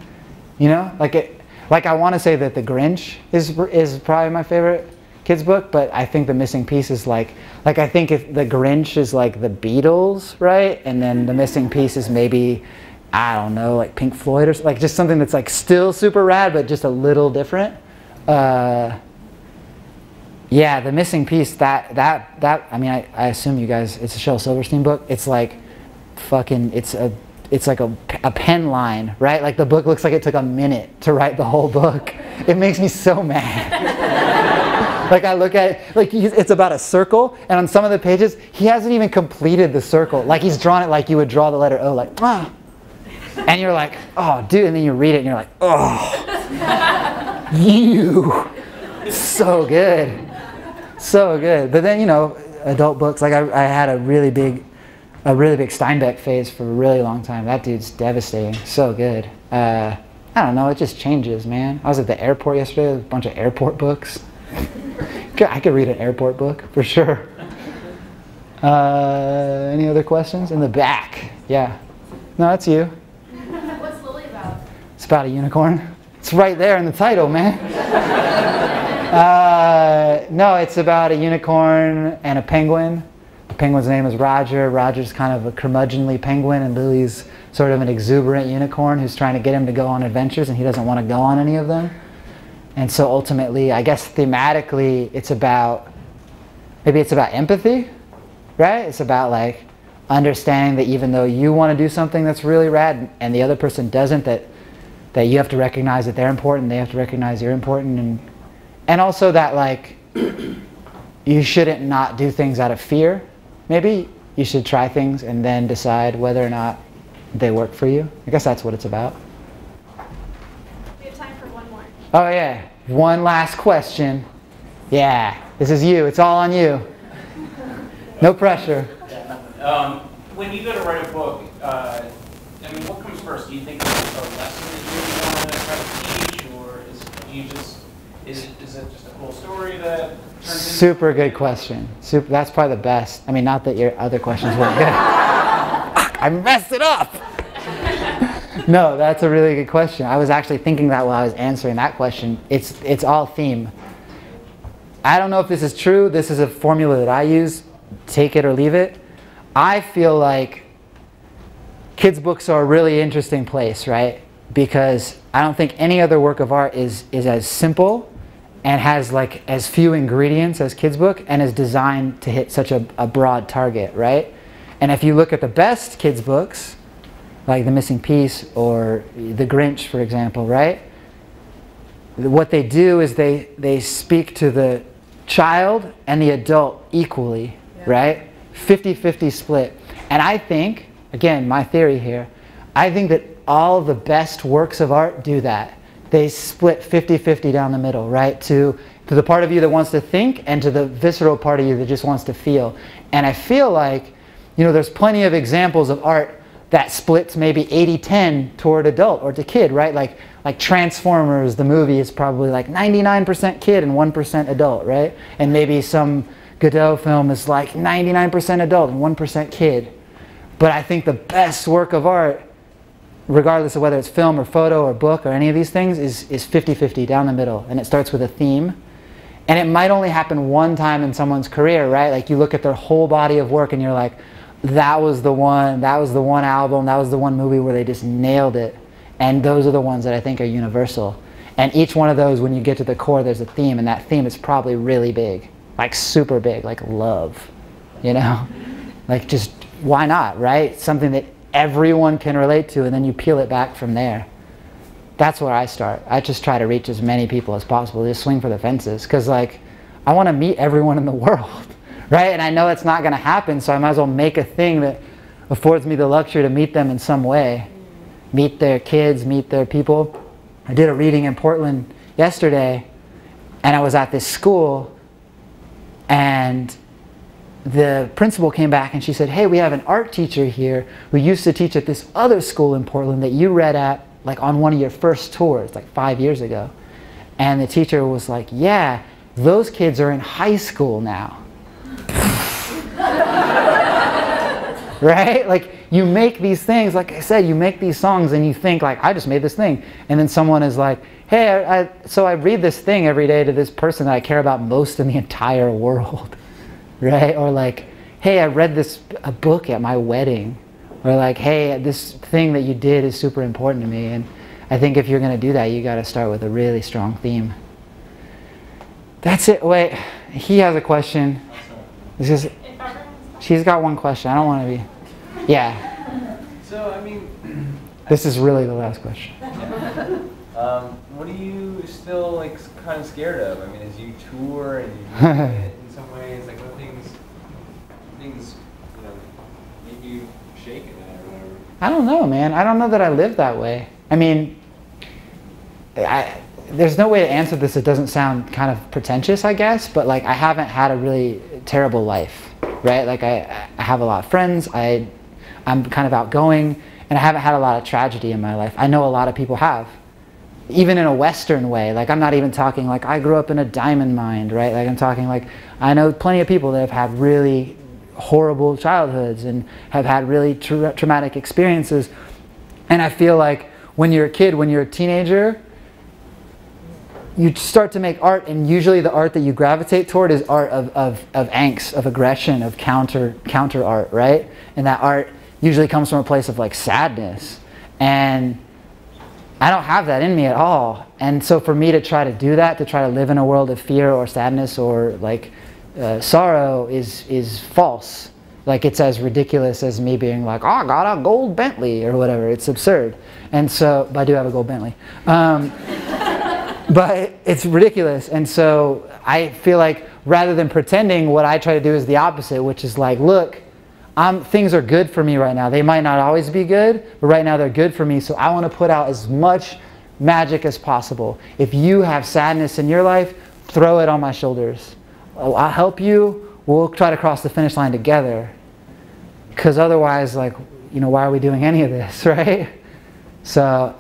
You know? Like I want to say that The Grinch is probably my favorite kids book, but I think The Missing Piece is like I think if The Grinch is like the Beatles, right? And then The Missing Piece is maybe, I don't know, like Pink Floyd or like just something that's like still super rad, but just a little different. Yeah, The Missing Piece, that I mean, I assume you guys, it's a Shel Silverstein book. It's like fucking, it's like a pen line, right? Like the book looks like it took a minute to write the whole book. It makes me so mad. Like I look at it, like it's about a circle, and on some of the pages, he hasn't even completed the circle. Like he's drawn it like you would draw the letter O, like, ah. And you're like, oh, dude, and then you read it and you're like, oh, you, so good, so good. But then, you know, adult books, like I had a really big Steinbeck phase for a really long time. That dude's devastating, so good. I don't know, it just changes, man. I was at the airport yesterday with a bunch of airport books. I could read an airport book, for sure. Any other questions? In the back, yeah. No, that's you. What's Lily about? It's about a unicorn. It's right there in the title, man. No, it's about a unicorn and a penguin. The penguin's name is Roger. Roger's kind of a curmudgeonly penguin, and Lily's sort of an exuberant unicorn who's trying to get him to go on adventures, and he doesn't want to go on any of them. And so ultimately, I guess thematically, it's about, maybe it's about empathy, right? It's about like, understanding that even though you want to do something that's really rad and the other person doesn't, that you have to recognize that they're important, they have to recognize you're important, and also that like you shouldn't not do things out of fear. Maybe you should try things and then decide whether or not they work for you. I guess that's what it's about. We have time for one more. Oh yeah, one last question. Yeah, this is you. It's all on you. No pressure. When you go to write a book, I mean, what comes first? Do you think it's a lesson that you want to try to teach, or is it just a cool story that turns into? Super good question. Super. That's probably the best. I mean, not that your other questions weren't good. I messed it up. No, that's a really good question. I was actually thinking that while I was answering that question. It's all theme. I don't know if this is true. This is a formula that I use. Take it or leave it. I feel like kids' books are a really interesting place, right? Because I don't think any other work of art is as simple and has like as few ingredients as kids' book and is designed to hit such a broad target, right? And if you look at the best kids' books, like The Missing Piece or The Grinch, for example, right? What they do is they speak to the child and the adult equally, yeah. Right? 50-50 split. And I think, again, my theory here, I think that all the best works of art do that. They split 50-50 down the middle, right? To the part of you that wants to think and to the visceral part of you that just wants to feel. And I feel like, you know, there's plenty of examples of art that splits maybe 80-10 toward adult or to kid, right? Like Transformers, the movie, is probably like 99% kid and 1% adult, right? And maybe some Godard film is like 99% adult and 1% kid. But I think the best work of art, regardless of whether it's film or photo or book or any of these things, is 50-50 down the middle. And it starts with a theme. And it might only happen one time in someone's career, right? Like you look at their whole body of work and you're like, that was the one album, that was the one movie where they just nailed it. And those are the ones that I think are universal. And each one of those, when you get to the core, there's a theme, and that theme is probably really big. Like super big, like love, you know? Like just, why not, right? Something that everyone can relate to, and then you peel it back from there. That's where I start. I just try to reach as many people as possible, just swing for the fences. Because like, I want to meet everyone in the world, right? And I know it's not going to happen, so I might as well make a thing that affords me the luxury to meet them in some way. Meet their kids, meet their people. I did a reading in Portland yesterday, and I was at this school, and the principal came back and she said, hey, we have an art teacher here who used to teach at this other school in Portland that you read at like on one of your first tours like 5 years ago. And the teacher was like, yeah, those kids are in high school now. Right? Like you make these things, like I said, you make these songs and you think like, I just made this thing. And then someone is like, hey, so I read this thing every day to this person that I care about most in the entire world. Right? Or like, hey, I read a book at my wedding. Or like, hey, this thing that you did is super important to me. And I think if you're going to do that, you got to start with a really strong theme. That's it. Wait, he has a question. She's got one question. I don't want to be. Yeah. So, I mean. This is really the last question. What are you still like kind of scared of? I mean, as you tour and you do it in some ways, like what things you know, make you shaken at or whatever? I don't know, man. I don't know that I live that way. I mean, there's no way to answer this that doesn't sound kind of pretentious, I guess, but like I haven't had a really terrible life, right? Like I have a lot of friends, I'm kind of outgoing, and I haven't had a lot of tragedy in my life. I know a lot of people have, even in a Western way. Like I'm not even talking like I grew up in a diamond mine, right? Like I'm talking like I know plenty of people that have had really horrible childhoods and have had really traumatic experiences. And I feel like when you're a kid, when you're a teenager, you start to make art, and usually the art that you gravitate toward is art of angst, of aggression, of counter art, right? And that art usually comes from a place of like sadness. And I don't have that in me at all. And so for me to try to do that, to try to live in a world of fear or sadness or like sorrow is false. Like it's as ridiculous as me being like, oh, I got a gold Bentley or whatever. It's absurd. And so, but I do have a gold Bentley. But it's ridiculous, and so I feel like rather than pretending, what I try to do is the opposite, which is like, look, things are good for me right now. They might not always be good, but right now they're good for me, so I want to put out as much magic as possible. If you have sadness in your life, throw it on my shoulders. I'll help you. We'll try to cross the finish line together. Because otherwise, like, you know, why are we doing any of this, right? So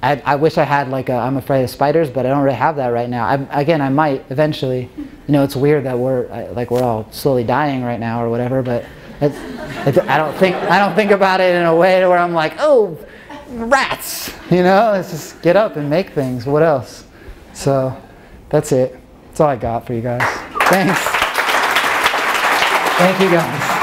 I wish I had like a, I'm afraid of spiders, but I don't really have that right now. Again, I might eventually. You know, it's weird that we're all slowly dying right now or whatever, but I don't think about it in a way to where I'm like, oh, rats, you know, let's just get up and make things. What else? So that's it. That's all I got for you guys. Thanks. Thank you guys.